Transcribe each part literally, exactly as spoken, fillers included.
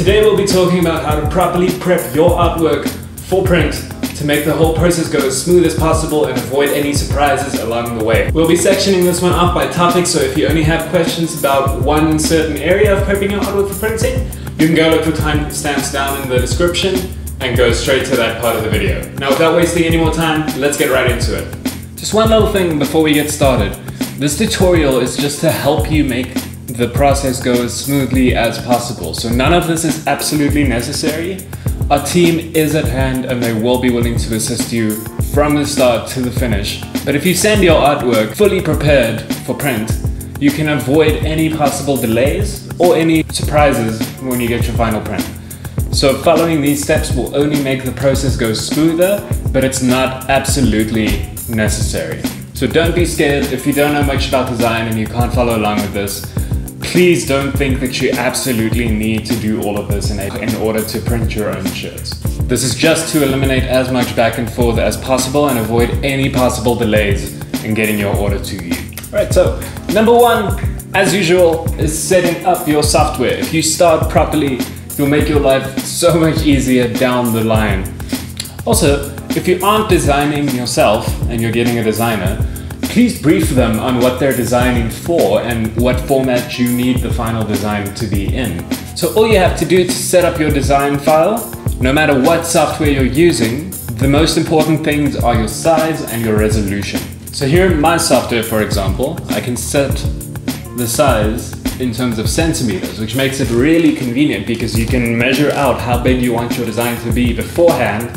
Today we'll be talking about how to properly prep your artwork for print to make the whole process go as smooth as possible and avoid any surprises along the way. We'll be sectioning this one off by topic, so if you only have questions about one certain area of prepping your artwork for printing, you can go look for timestamps down in the description and go straight to that part of the video. Now, without wasting any more time, let's get right into it. Just one little thing before we get started. This tutorial is just to help you make the process go as smoothly as possible. So none of this is absolutely necessary. Our team is at hand and they will be willing to assist you from the start to the finish. But if you send your artwork fully prepared for print, you can avoid any possible delays or any surprises when you get your final print. So following these steps will only make the process go smoother, but it's not absolutely necessary. So don't be scared if you don't know much about design and you can't follow along with this. Please don't think that you absolutely need to do all of this in, in order to print your own shirts. This is just to eliminate as much back and forth as possible and avoid any possible delays in getting your order to you. All right, so number one, as usual, is setting up your software. If you start properly, you'll make your life so much easier down the line. Also, if you aren't designing yourself and you're getting a designer, please brief them on what they're designing for and what format you need the final design to be in. So all you have to do is set up your design file. No matter what software you're using, the most important things are your size and your resolution. So here in my software, for example, I can set the size in terms of centimeters, which makes it really convenient because you can measure out how big you want your design to be beforehand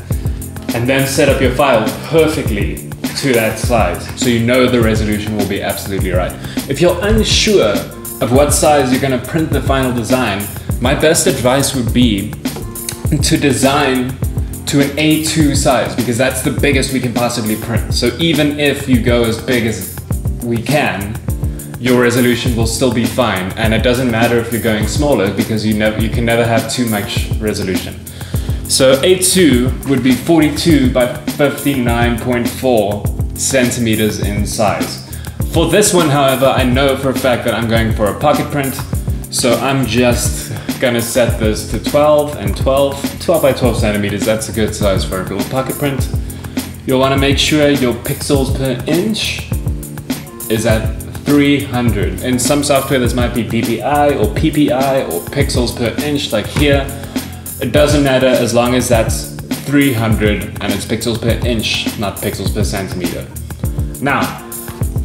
and then set up your file perfectly to that size, so you know the resolution will be absolutely right. If you're unsure of what size you're going to print the final design, my best advice would be to design to an A two size, because that's the biggest we can possibly print. So even if you go as big as we can, your resolution will still be fine, and it doesn't matter if you're going smaller because you never, you can never have too much resolution. So A two would be forty-two by fifty-nine point four centimeters in size. For this one, however, I know for a fact that I'm going for a pocket print, so I'm just gonna set this to twelve and twelve, twelve by twelve centimeters. That's a good size for a little pocket print. You'll wanna make sure your pixels per inch is at three hundred. In some software, this might be D P I or P P I or pixels per inch, like here. It doesn't matter as long as that's three hundred and it's pixels per inch, not pixels per centimeter. Now,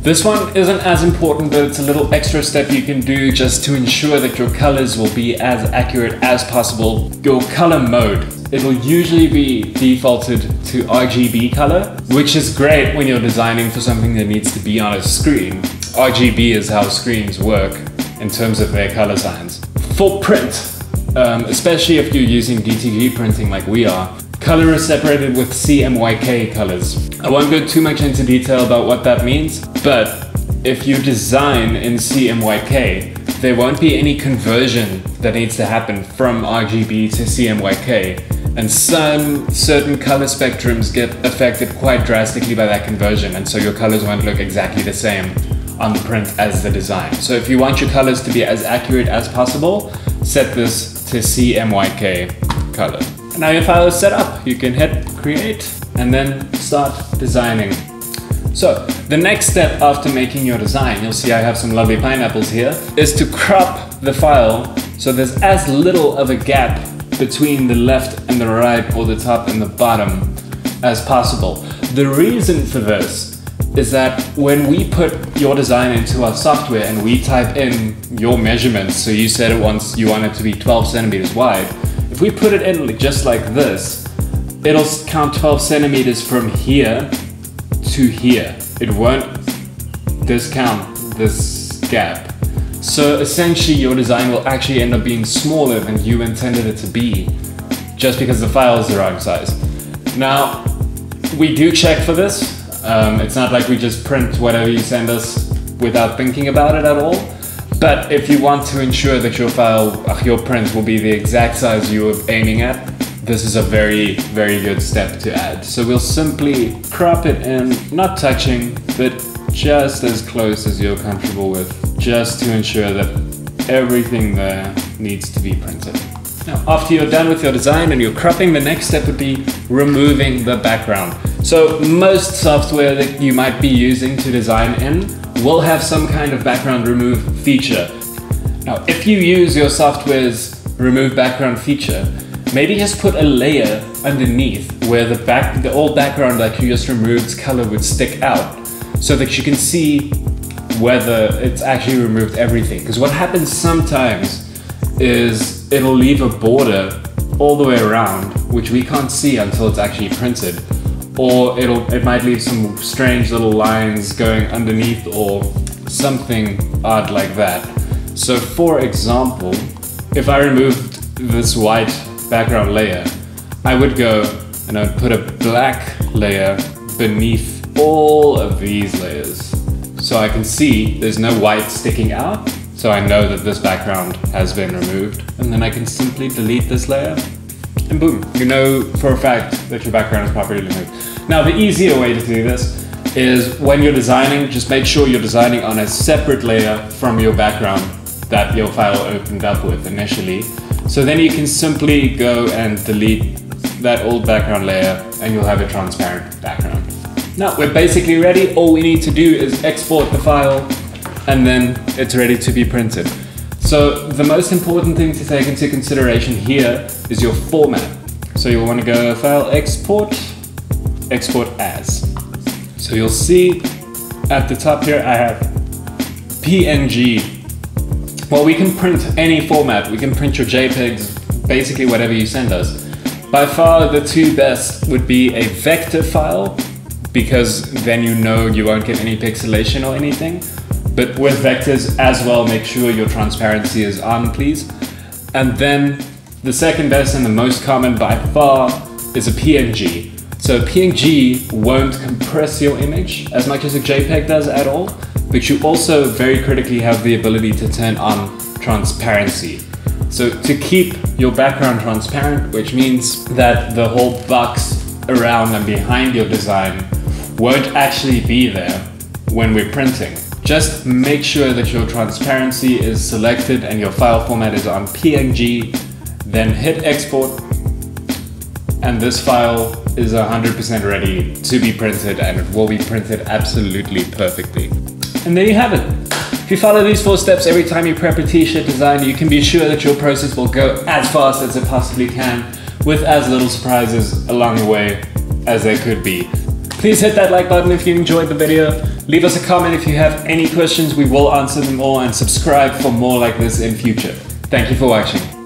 this one isn't as important, but it's a little extra step you can do just to ensure that your colors will be as accurate as possible. Your color mode, it'll usually be defaulted to R G B color, which is great when you're designing for something that needs to be on a screen. R G B is how screens work in terms of their color signs. For print, um, especially if you're using D T G printing like we are, color is separated with C M Y K colors. I won't go too much into detail about what that means, but if you design in C M Y K, there won't be any conversion that needs to happen from R G B to C M Y K. And some certain color spectrums get affected quite drastically by that conversion, and so your colors won't look exactly the same on the print as the design. So if you want your colors to be as accurate as possible, set this to C M Y K color. Now your file is set up, you can hit create and then start designing. So the next step after making your design, you'll see I have some lovely pineapples here, is to crop the file so there's as little of a gap between the left and the right or the top and the bottom as possible. The reason for this is that when we put your design into our software and we type in your measurements, so you said it once you want it to be twelve centimeters wide, if we put it in just like this, it'll count twelve centimeters from here to here. It won't discount this gap. So essentially your design will actually end up being smaller than you intended it to be, just because the file is the wrong size. Now, we do check for this. Um, it's not like we just print whatever you send us without thinking about it at all. But if you want to ensure that your file, your print will be the exact size you were aiming at, this is a very, very good step to add. So we'll simply crop it in, not touching, but just as close as you're comfortable with, just to ensure that everything there needs to be printed. Now, after you're done with your design and you're cropping, the next step would be removing the background. So most software that you might be using to design in will have some kind of background remove feature. Now, if you use your software's remove background feature, maybe just put a layer underneath where the back, the old background that you just removed's color would stick out, so that you can see whether it's actually removed everything. Because what happens sometimes is it'll leave a border all the way around, which we can't see until it's actually printed. Or it'll, it might leave some strange little lines going underneath or something odd like that. So for example, if I removed this white background layer, I would go and I would put a black layer beneath all of these layers. So I can see there's no white sticking out. So I know that this background has been removed, and then I can simply delete this layer and boom, you know for a fact that your background is properly removed. Now, the easier way to do this is when you're designing, just make sure you're designing on a separate layer from your background that your file opened up with initially. So then you can simply go and delete that old background layer and you'll have a transparent background. Now, we're basically ready. All we need to do is export the file, and then it's ready to be printed. So the most important thing to take into consideration here is your format. So you'll want to go File, Export, Export As. So you'll see at the top here I have P N G. Well, we can print any format. We can print your JPEGs, basically whatever you send us. By far the two best would be a vector file, because then you know you won't get any pixelation or anything. But with vectors as well, make sure your transparency is on, please. And then the second best and the most common by far is a P N G. So P N G won't compress your image as much as a JPEG does at all, but you also very critically have the ability to turn on transparency. So to keep your background transparent, which means that the whole box around and behind your design won't actually be there when we're printing. Just make sure that your transparency is selected and your file format is on P N G, then hit export, and this file is one hundred percent ready to be printed, and it will be printed absolutely perfectly. And there you have it. If you follow these four steps every time you prep a t-shirt design, you can be sure that your process will go as fast as it possibly can, with as little surprises along the way as there could be. Please hit that like button if you enjoyed the video. Leave us a comment if you have any questions, we will answer them all, and subscribe for more like this in future. Thank you for watching.